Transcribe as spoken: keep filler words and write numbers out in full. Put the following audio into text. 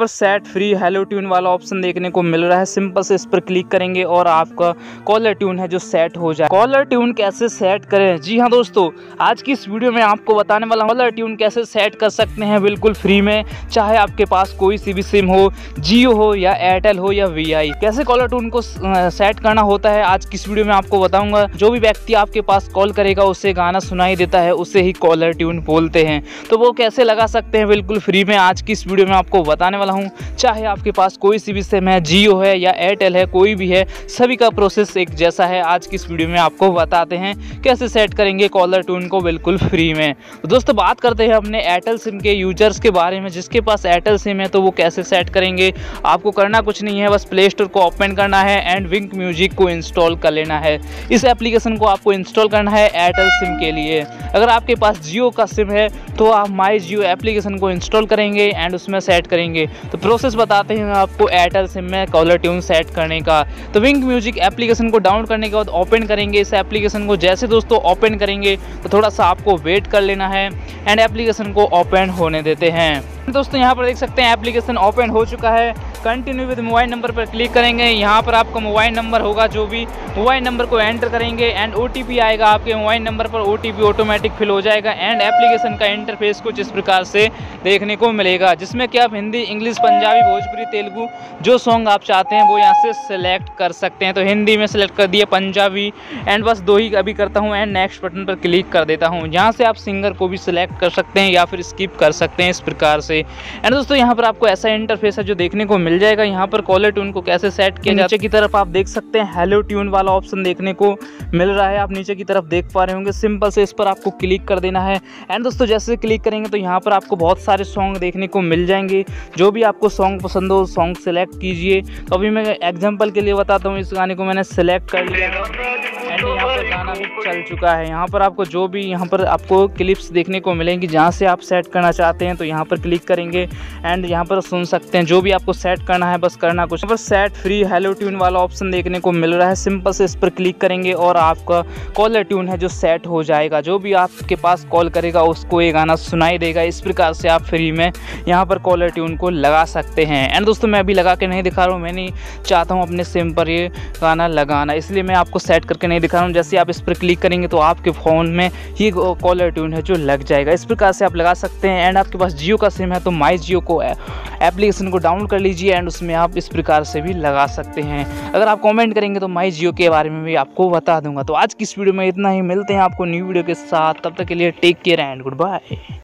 पर set free hello tune वाला option देखने को मिल रहा है। सिंपल से इस पर क्लिक करेंगे और आपका कॉलर ट्यून है जो सेट हो जाए। कॉलर ट्यून कैसे सेट करें, जी हाँ दोस्तों, आज की इस वीडियो में आपको बताने वाला हूँ कॉलर ट्यून कैसे सेट कर सकते हैं बिल्कुल फ्री में, चाहे आपके पास कोई सी भी सिम हो, जियो हो या एयरटेल हो या वी आई। कैसे कॉलर ट्यून को सेट करना होता है आज की इस वीडियो में आपको बताऊंगा। जो भी व्यक्ति आपके पास कॉल करेगा उसे गाना सुनाई देता है, उसे ही कॉलर ट्यून बोलते हैं। तो वो कैसे लगा सकते हैं बिल्कुल फ्री में, आज की इस वीडियो में आपको बताने वाला हूँ। चाहे आपके पास कोई सी भी सिम है, जियो है या एयरटेल है, कोई भी है, सभी का प्रोसेस एक जैसा है। आज की इस वीडियो में आपको बताते हैं कैसे सेट करेंगे कॉलर ट्यून को बिल्कुल फ्री में। तो दोस्तों बात करते हैं अपने एयरटेल सिम के यूजर्स के बारे में। जिसके पास एयरटेल सिम है तो वो कैसे सेट करेंगे, आपको करना कुछ नहीं है, बस प्ले स्टोर को ओपन करना है एंड विंक म्यूजिक को इंस्टॉल कर लेना है। इस एप्लीकेशन को आपको इंस्टॉल करना है एयरटेल सिम के लिए। अगर आपके पास जियो का सिम है तो आप माई जियो एप्लीकेशन को इंस्टॉल करेंगे एंड उसमें सेट करेंगे। तो प्रोसेस बताते हैं आपको एयरटेल सिम में कॉलर ट्यून सेट करने का। तो विंक म्यूजिक एप्लीकेशन को डाउनलोड करने के बाद ओपन करेंगे इस एप्लीकेशन को। जैसे दोस्तों ओपन करेंगे तो थोड़ा सा आपको वेट कर लेना है एंड एप्लीकेशन को ओपन होने देते हैं। दोस्तों यहाँ पर देख सकते हैं एप्लीकेशन ओपन हो चुका है। कंटिन्यू विद मोबाइल नंबर पर क्लिक करेंगे। यहाँ पर आपका मोबाइल नंबर होगा, जो भी मोबाइल नंबर को एंटर करेंगे एंड ओ टी पी आएगा आपके मोबाइल नंबर पर। O T P automatic fill हो जाएगा एंड एप्लीकेशन का इंटरफेस कुछ इस प्रकार से देखने को मिलेगा, जिसमें कि आप हिंदी, इंग्लिश, पंजाबी, भोजपुरी, तेलुगू जो सॉन्ग आप चाहते हैं वो यहाँ से सिलेक्ट कर सकते हैं। तो हिंदी में सिलेक्ट कर दिया, पंजाबी, एंड बस दो ही अभी करता हूँ एंड नेक्स्ट बटन पर क्लिक कर देता हूँ। यहाँ से आप सिंगर को भी सिलेक्ट कर सकते हैं या फिर स्किप कर सकते हैं इस प्रकार से। एंड दोस्तों यहाँ पर आपको ऐसा इंटरफेस है जो देखने को मिल जाएगा। यहाँ पर कॉलर ट्यून को कैसे सेट किया जाए, नीचे की तरफ आप देख सकते हैं हेलो ट्यून वाला ऑप्शन देखने को मिल रहा है। आप नीचे की तरफ देख पा रहे होंगे। सिंपल से इस पर आपको क्लिक कर देना है एंड दोस्तों जैसे क्लिक करेंगे तो यहाँ पर आपको बहुत सारे सॉन्ग देखने को मिल जाएंगे। जो भी आपको सॉन्ग पसंद हो सॉन्ग सेलेक्ट कीजिए। तो अभी मैं एग्जाम्पल के लिए बताता हूँ, इस गाने को मैंने सेलेक्ट कर लिया एंड यहाँ पर गाना भी चल चुका है। यहाँ पर आपको जो भी यहाँ पर आपको क्लिप्स देखने को मिलेंगी जहाँ से आप सेट करना चाहते हैं, तो यहाँ पर क्लिक करेंगे एंड यहाँ पर सुन सकते हैं। जो भी आपको सेट करना है बस करना कुछ, पर सेट फ्री हेलो ट्यून वाला ऑप्शन देखने को मिल रहा है। सिंपल से इस पर क्लिक करेंगे और आपका कॉलर ट्यून है जो सेट हो जाएगा। जो भी आपके पास कॉल करेगा उसको ये गाना सुनाई देगा। इस प्रकार से आप फ्री में यहाँ पर कॉलर ट्यून को लगा सकते हैं। एंड दोस्तों मैं अभी लगा के नहीं दिखा रहा हूँ, मैं नहीं चाहता हूँ अपने सिम पर ये गाना लगाना, इसलिए मैं आपको सेट करके नहीं दिखा रहा हूँ। जैसे आप इस पर क्लिक करेंगे तो आपके फ़ोन में ये कॉलर ट्यून है जो लग जाएगा। इस प्रकार से आप लगा सकते हैं। एंड आपके पास जियो का सिम है तो माई जियो को एप्लीकेशन को डाउनलोड कर लीजिए एंड उसमें आप इस प्रकार से भी लगा सकते हैं। अगर आप कमेंट करेंगे तो माई जियो के बारे में भी आपको बता दूंगा। तो आज की इस वीडियो में इतना ही, मिलते हैं आपको न्यू वीडियो के साथ। तब तक के लिए take care and good bye.